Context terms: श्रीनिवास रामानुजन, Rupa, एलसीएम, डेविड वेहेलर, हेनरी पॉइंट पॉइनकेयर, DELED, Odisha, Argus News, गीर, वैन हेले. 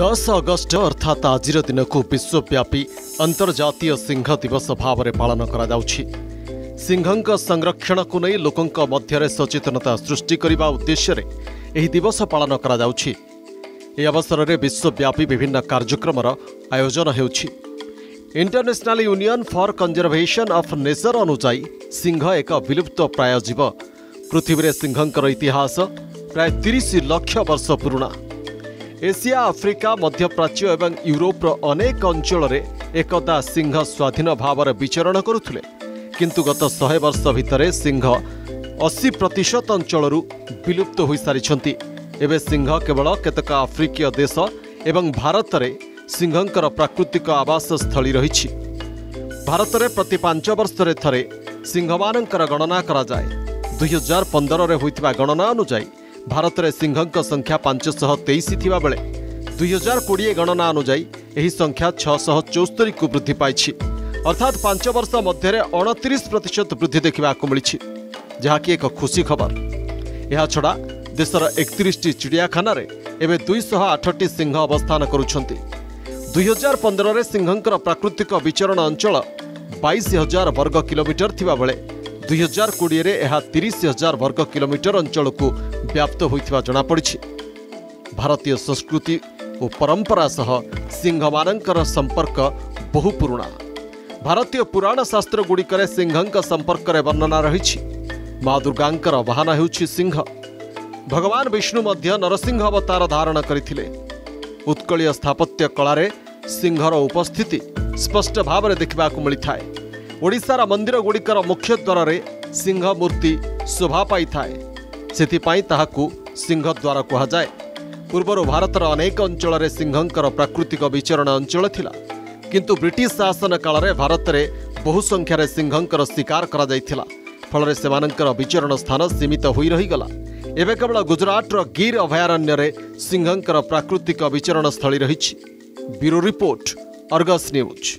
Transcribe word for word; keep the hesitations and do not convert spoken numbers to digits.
दस अगस्ट अर्थात आज दिन को विश्वव्यापी अंतर्जातीय सिंह दिवस भाव में पालन कर संरक्षण को नहीं लोकों मध्य सचेतनता सृष्टि करने उद्देश्य यह दिवस पालन अवसर में विश्वव्यापी विभिन्न कार्यक्रम आयोजन हो। International union for conservation of nature अनुसार सिंह एक विलुप्त प्राय जीव। पृथ्वी में सिंहर इतिहास प्राय तीस लाख वर्ष पुराणा। एशिया, आफ्रिका, मध्यप्राच्य एवं यूरोपर अनेक अंचल एकदा सिंह स्वाधीन भाव विचरण करुले, किंतु गत सौ वर्ष भितरे सिंह अस्सी प्रतिशत अंचल विलुप्त हो सारी। एवं सिंह केवल केतक आफ्रिकीय देश एवं भारत में सिंहर प्राकृतिक आवास स्थली रही। भारत में प्रति पांच वर्ष थे सिंह मान गणना कराए। दुई हजार पंदर होता गणना अनुजाई भारत में सिंहक संख्या पांच सौ तेईस थिबा बेले दुई हजार कोड़े गणना अनुजाई यही संख्या छह सौ चौहत्तर को वृद्धि पाई, अर्थात पांच वर्ष मध्य उनतीस प्रतिशत वृद्धि देखा मिली, जहाँकि एक खुशी खबर। यह छड़ा देशर एकतीस चिड़ियाखाना एवं दुईश आठ सिंह अवस्थान करुंट। दुई हजार पंदर सिंहर प्राकृतिक विचरण अंचल बाईस हजार वर्ग किलोमीटर थिबा बेले दुई हजार कोड़े रे यह तीस हजार वर्ग किलोमीटर अंचल को व्याप्त होता जनापड़ी। भारतीय संस्कृति और परंपरा सह सिंह मानकर संपर्क बहु पुराणा। भारतीय पुराण शास्त्र गुड़िक सिंहक संपर्क वर्णना रही। माँ दुर्गांकर वाहन हेउछि सिंह। भगवान विष्णु मध्य नरसिंह अवतार धारण करथिले। उत्कलीय स्थापत्य कलार सिंहर उपस्थिति स्पष्ट भाव देखा मिलता है। ओडिशार मंदिर गुड़िकर मुख्य द्वार में सिंह मूर्ति शोभा पाई थाए, सेथिपाई ताहाकु सिंह द्वार कहुए। पूर्वर भारतर अनेक अंचल में सिंहर प्राकृतिक विचरण अंचल थिला, किंतु ब्रिटिश शासन काल में भारत में बहु संख्यार सिंहर शिकार करा जायथिला, फल सेमानंकर विचरण स्थान सीमित होई रही गला। एबे केवल गुजराटर गीर अभयारण्य रे सिंहर प्राकृतिक विचरण स्थली रही। Bureau report, Argus news.